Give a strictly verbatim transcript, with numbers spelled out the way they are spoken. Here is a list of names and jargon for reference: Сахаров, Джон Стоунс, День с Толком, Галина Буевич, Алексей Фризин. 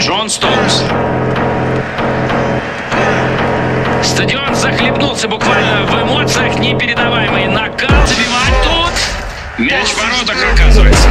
Джон Стоунс. Стадион захлебнулся буквально в эмоциях непередаваемый. Накат забивать тут. Мяч в воротах оказывается.